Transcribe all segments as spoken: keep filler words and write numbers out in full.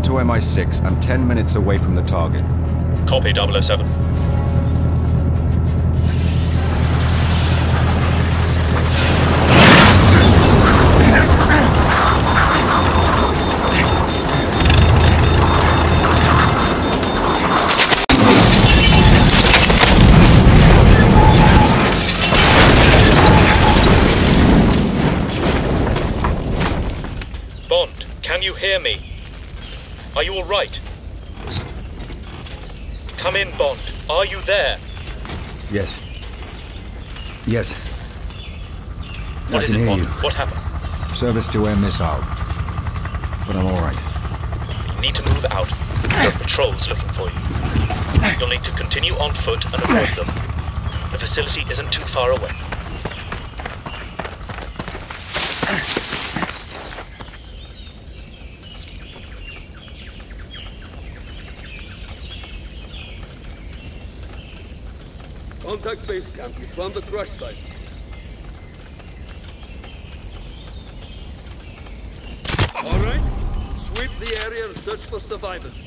on to M I six. I'm ten minutes away from the target. Copy, double oh seven. Bond, can you hear me? Are you all right? Come in, Bond. Are you there? Yes. Yes. What is it, Bond? What happened? Service-to-air missile. But I'm all right. Need to move out. The patrol's looking for you. You'll need to continue on foot and avoid them. The facility isn't too far away. Contact base camp. We found the crash site. All right. Sweep the area and search for survivors.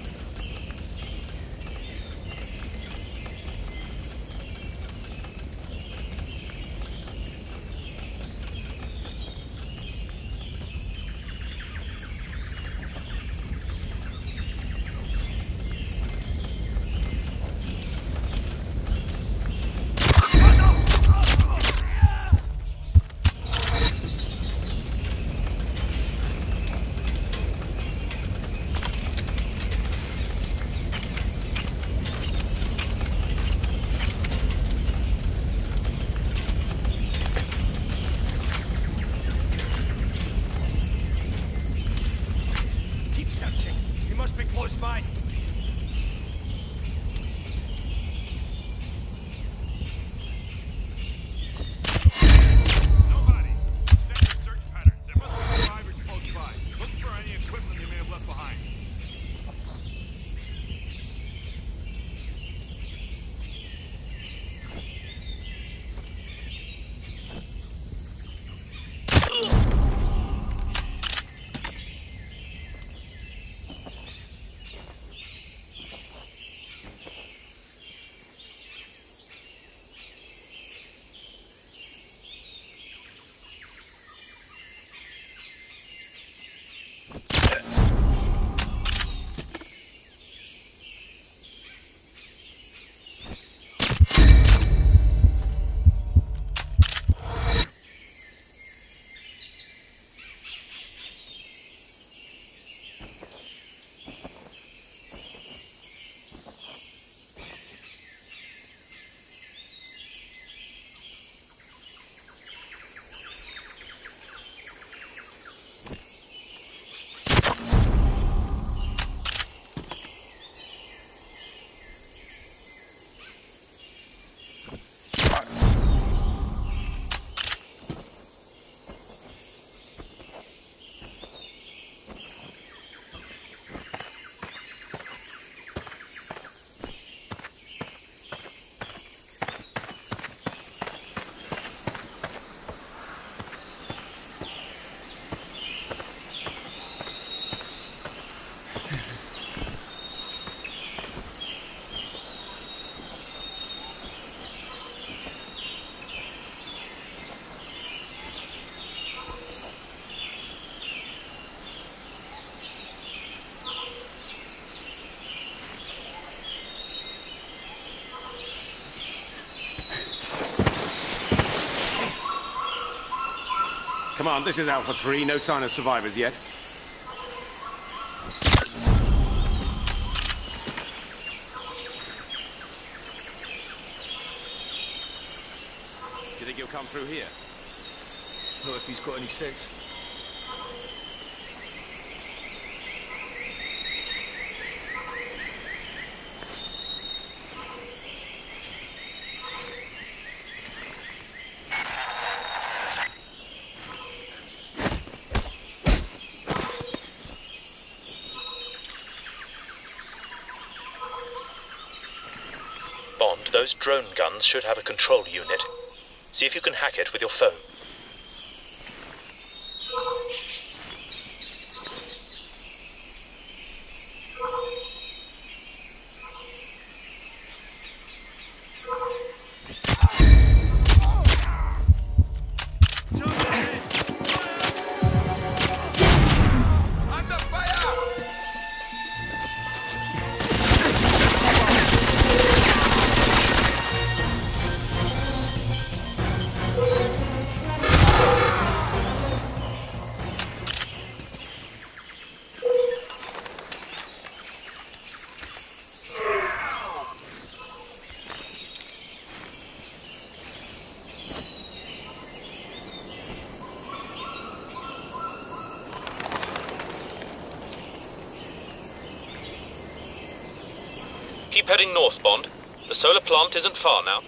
Command, this is Alpha three. No sign of survivors yet. Do you think he'll come through here? Not if he's got any sense. Those drone guns should have a control unit. See if you can hack it with your phone. Keep heading north, Bond. The solar plant isn't far now.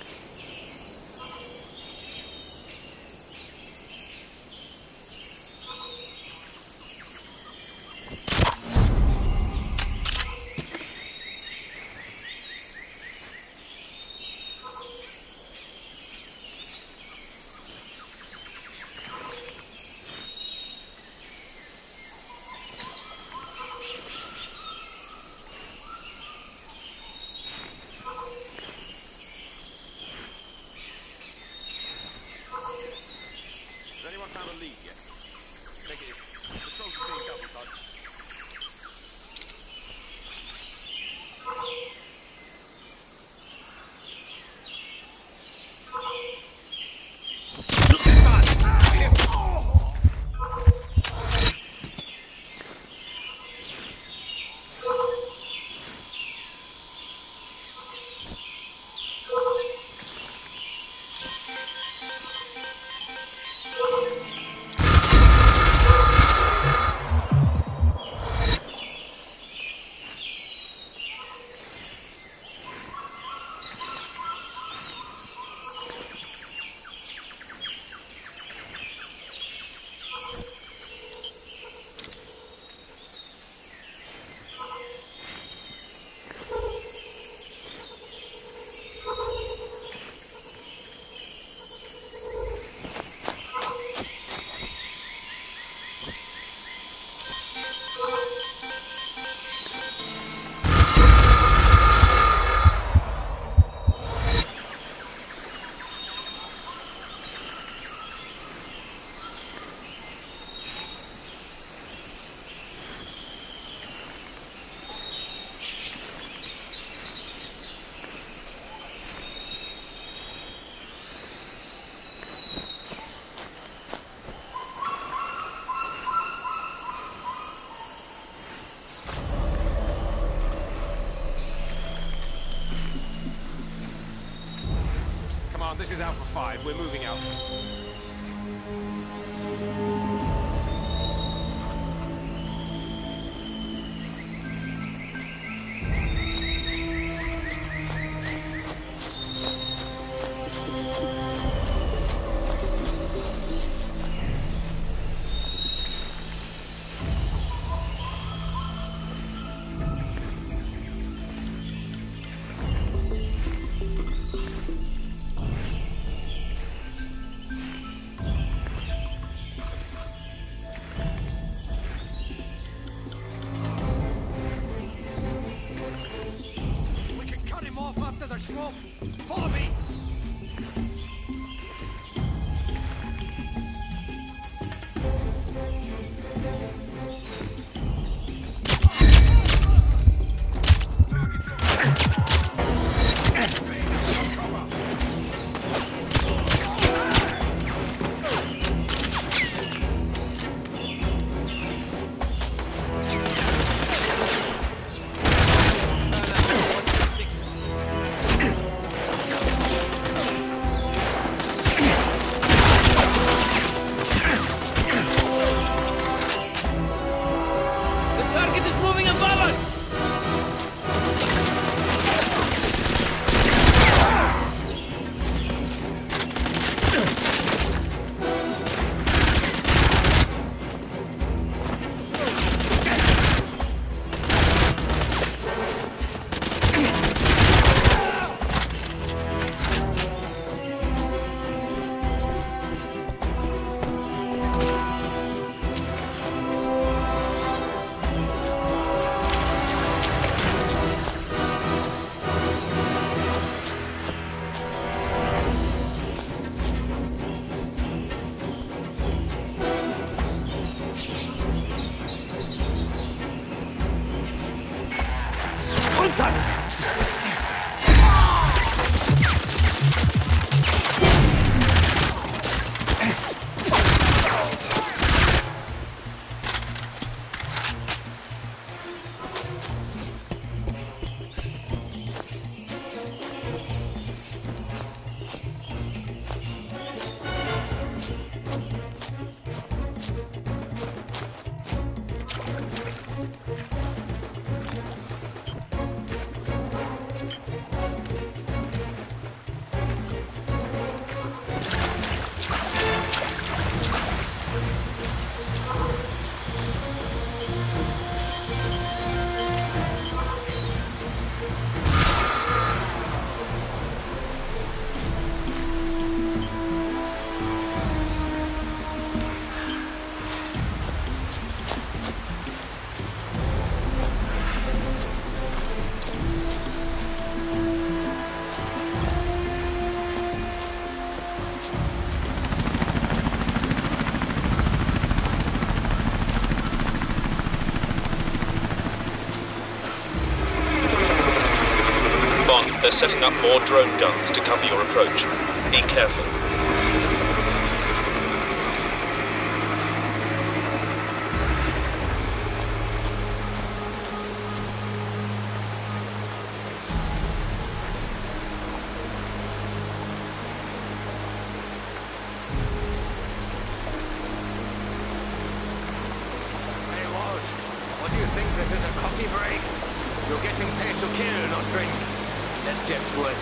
This is Alpha five. We're moving out. Follow me! They're setting up more drone guns to cover your approach. Be careful. Hey Walsh, what do you think this is a coffee break? You're getting paid to kill, not drink. Let's get to it.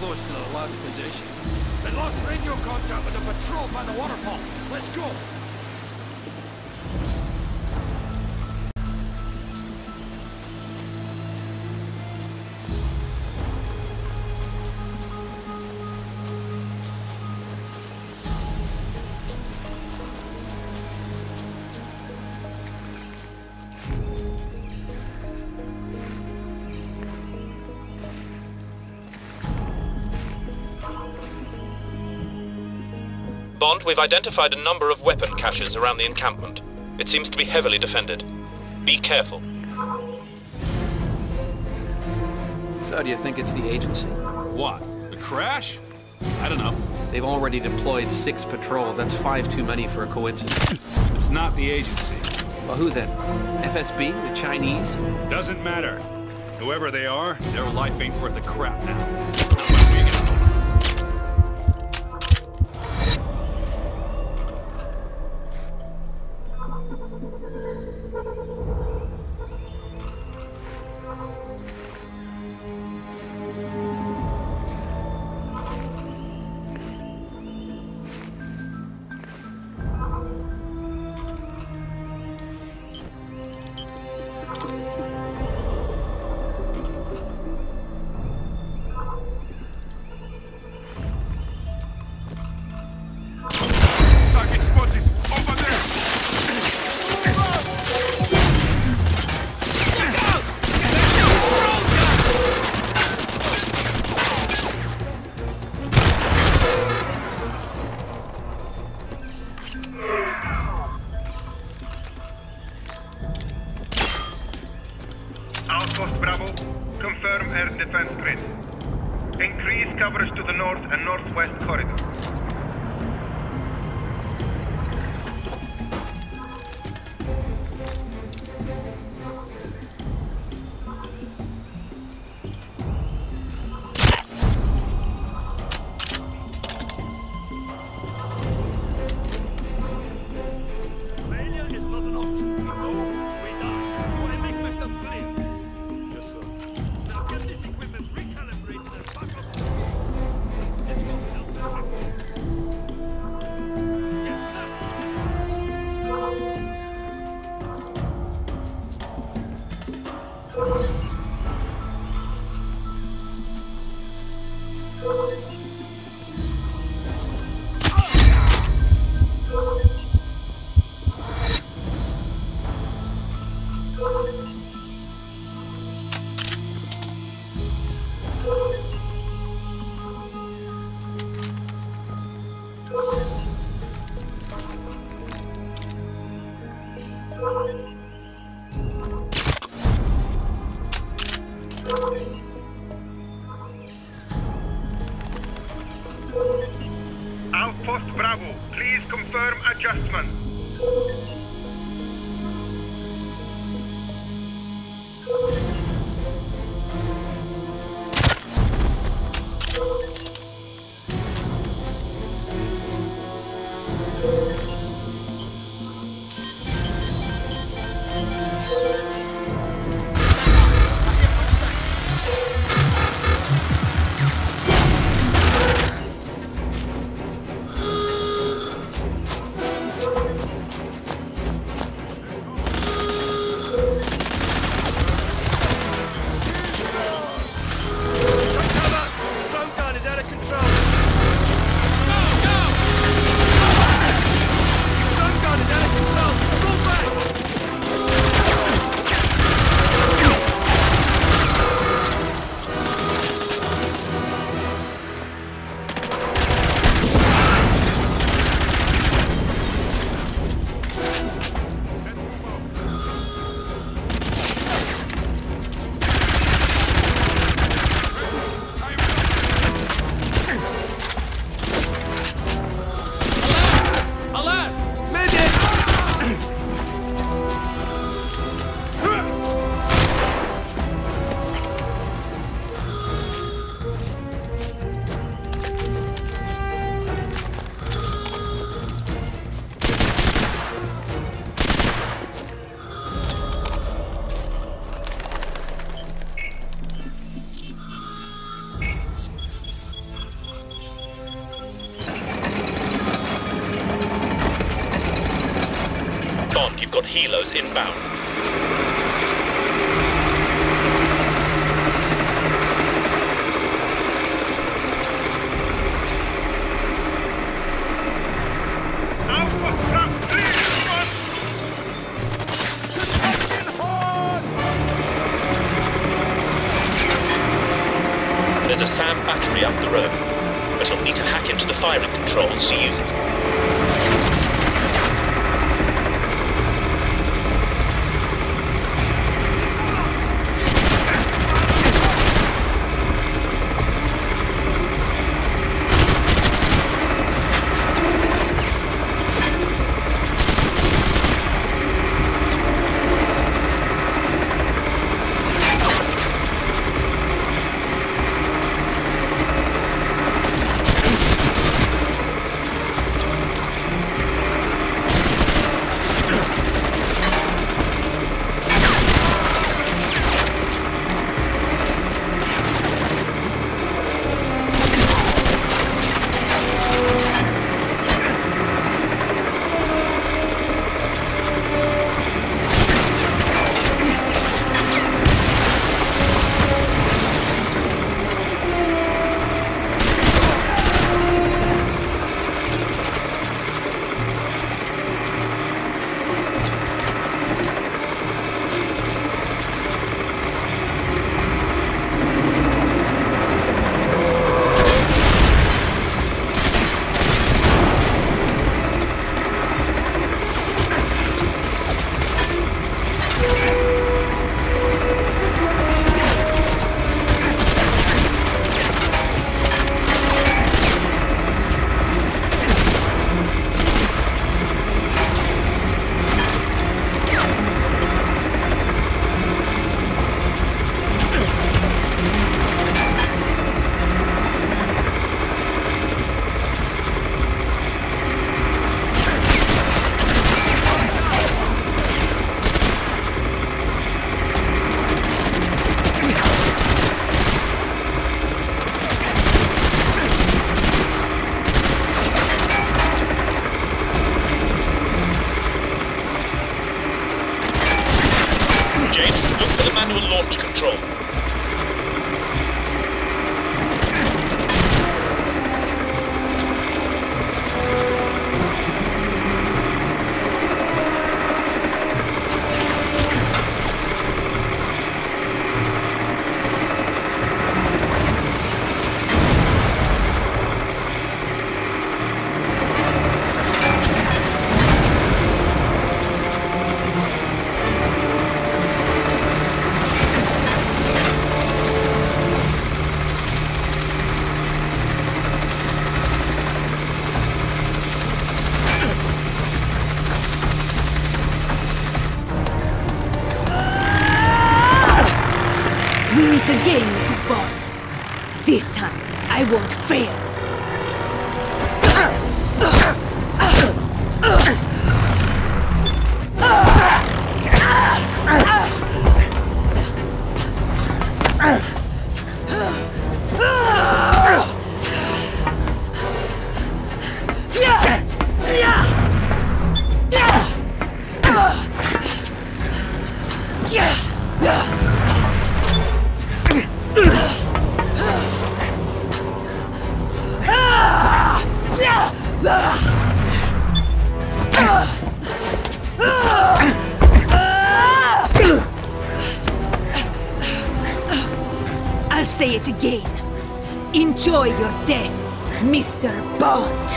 Close to the last position. We lost radio contact with the patrol by the waterfall. Let's go! Bond, we've identified a number of weapon caches around the encampment. It seems to be heavily defended. Be careful. So do you think it's the agency? What? The crash? I don't know. They've already deployed six patrols. That's five too many for a coincidence. It's not the agency. Well, who then? F S B? The Chinese? Doesn't matter. Whoever they are, their life ain't worth a crap now. Not much we can. Outpost Bravo, confirm air defense grid. Increase coverage to the north and northwest corridor. Outpost Bravo, please confirm adjustment. You've got helos inbound. There's a SAM battery up the road, but I'll need to hack into the firing controls to use it. neutral. This time, I won't fail. I'll say it again. Enjoy your death, Mister Bond.